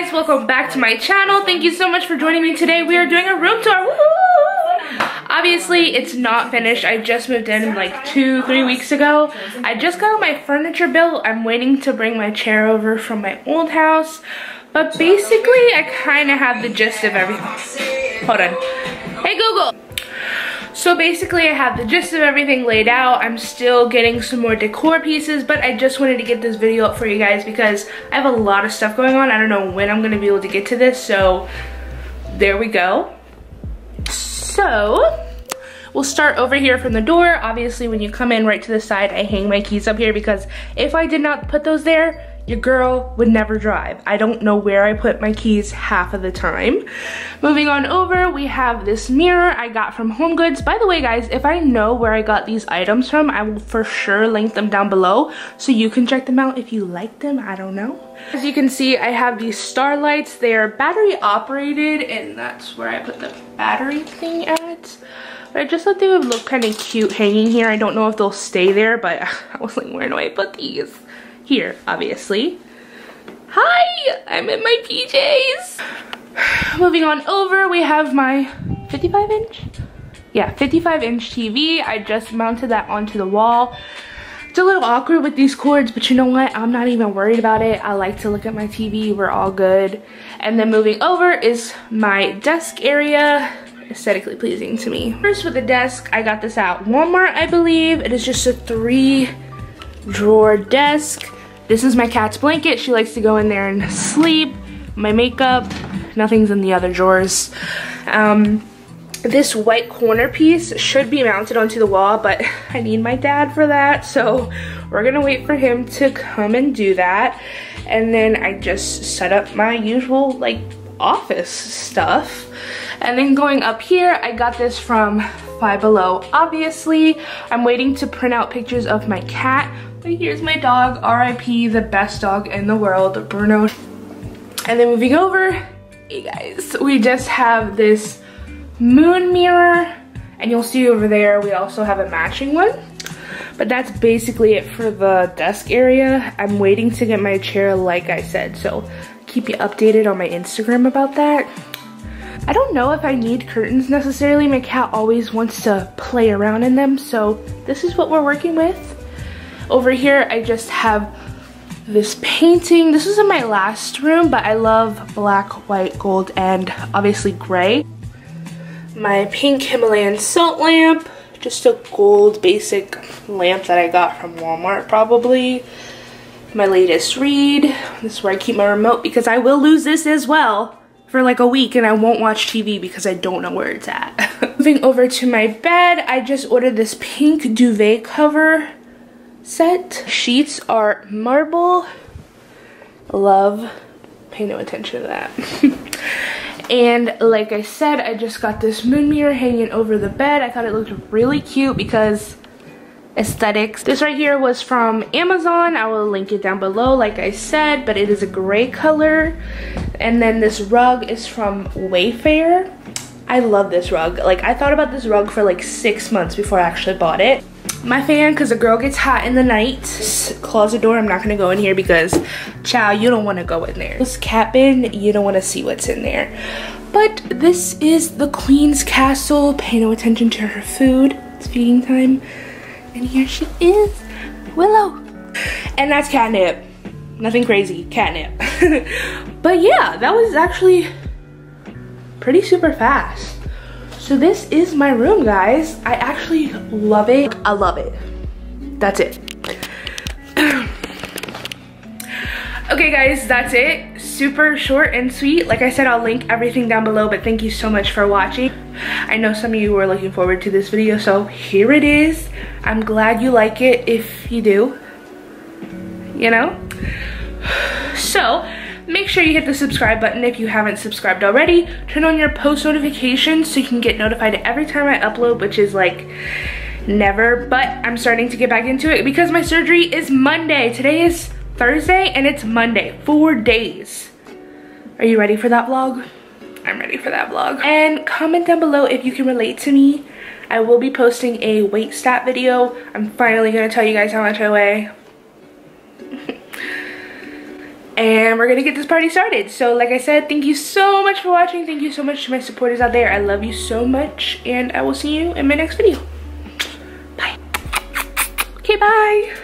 guys, welcome back to my channel. Thank you so much for joining me today. We are doing a room tour. Woo! Obviously, it's not finished. I just moved in like 2-3 weeks ago. I just got my furniture bill. I'm waiting to bring my chair over from my old house. But basically, I kind of have the gist of everything. Hold on. Hey, Google! So basically I have the gist of everything laid out. I'm still getting some more decor pieces, but I just wanted to get this video up for you guys because I have a lot of stuff going on. I don't know when I'm gonna be able to get to this, so there we go. So we'll start over here from the door. Obviously when you come in right to the side, I hang my keys up here because if I did not put those there, your girl would never drive. I don't know where I put my keys half of the time. Moving on over, we have this mirror I got from HomeGoods. By the way, guys, if I know where I got these items from, I will for sure link them down below so you can check them out if you like them. I don't know. As you can see, I have these starlights. They are battery operated, and that's where I put the battery thing at. But I just thought they would look kind of cute hanging here. I don't know if they'll stay there, but I was like, where do I put these? Here, obviously. Hi, I'm in my PJs. Moving on over, we have my 55 inch? Yeah, 55 inch TV. I just mounted that onto the wall. It's a little awkward with these cords, but you know what? I'm not even worried about it. I like to look at my TV, we're all good. And then moving over is my desk area. Aesthetically pleasing to me. First with the desk, I got this at Walmart, I believe. It is just a 3-drawer desk. This is my cat's blanket. She likes to go in there and sleep. My makeup. Nothing's in the other drawers. This white corner piece should be mounted onto the wall, but I need my dad for that. So we're going to wait for him to come and do that. And then I just set up my usual like office stuff. And then going up here, I got this from Five Below. Obviously, I'm waiting to print out pictures of my cat. But here's my dog, RIP, the best dog in the world, Bruno. And then moving over, hey guys, we just have this moon mirror, and you'll see over there we also have a matching one. But that's basically it for the desk area. I'm waiting to get my chair, like I said, so keep you updated on my Instagram about that. I don't know if I need curtains necessarily. My cat always wants to play around in them, so this is what we're working with. Over here, I just have this painting. This was in my last room, but I love black, white, gold, and obviously gray. My pink Himalayan salt lamp, just a gold basic lamp that I got from Walmart probably. My latest read. This is where I keep my remote because I will lose this as well for like a week and I won't watch TV because I don't know where it's at. Moving over to my bed, I just ordered this pink duvet cover set. Sheets are marble. Love. Pay no attention to that. And like I said, I just got this moon mirror hanging over the bed. I thought it looked really cute because aesthetics. This right here was from Amazon. I will link it down below like I said, but it is a gray color. And then this rug is from Wayfair. I love this rug. Like I thought about this rug for like 6 months before I actually bought it. My fan, because a girl gets hot in the night. This closet door, I'm not gonna go in here because child, you don't want to go in there. This cat bin, you don't want to see what's in there. But this is the Queen's Castle. Pay no attention to her food. It's feeding time. And here she is, Willow. And that's catnip. Nothing crazy, catnip. But yeah, that was actually pretty super fast. So this is my room, guys. I actually love it. I love it. That's it. Okay guys, that's it. Super short and sweet. Like I said, I'll link everything down below, but thank you so much for watching. I know some of you were looking forward to this video, so here it is. I'm glad you like it if you do, you know? So make sure you hit the subscribe button if you haven't subscribed already. Turn on your post notifications so you can get notified every time I upload, which is like never, but I'm starting to get back into it because my surgery is Monday. Today is Thursday and it's Monday, 4 days. Are you ready for that vlog? I'm ready for that vlog. And comment down below if you can relate to me. I will be posting a weight stat video. I'm finally gonna tell you guys how much I weigh. and we're gonna get this party started. So like I said, thank you so much for watching. Thank you so much to my supporters out there. I love you so much, and I will see you in my next video. Bye. Okay, bye.